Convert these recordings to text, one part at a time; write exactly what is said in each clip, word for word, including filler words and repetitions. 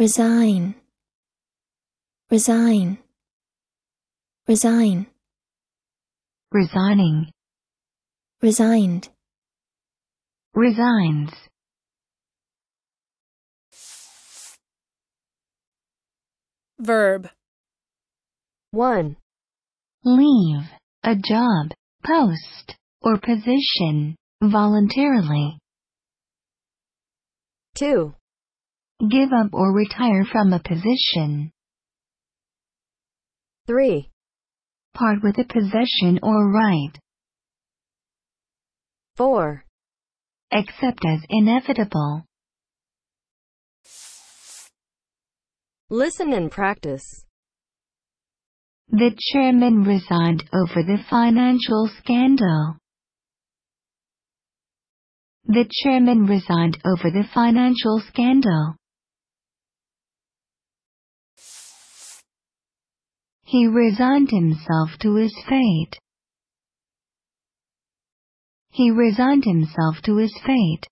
resign, resign, resign, resigning, resigned, resigns. Verb. one. Leave a job, post, or position voluntarily. two. Give up or retire from a position. three. Part with a possession or right. four. Accept as inevitable. Listen and practice. The chairman resigned over the financial scandal. The chairman resigned over the financial scandal. He resigned himself to his fate. He resigned himself to his fate.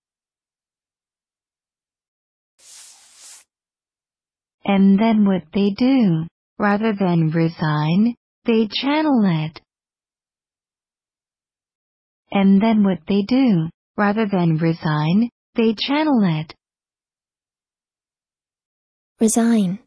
And then what they do, rather than resign, they channel it. And then what they do, rather than resign, they channel it. Resign.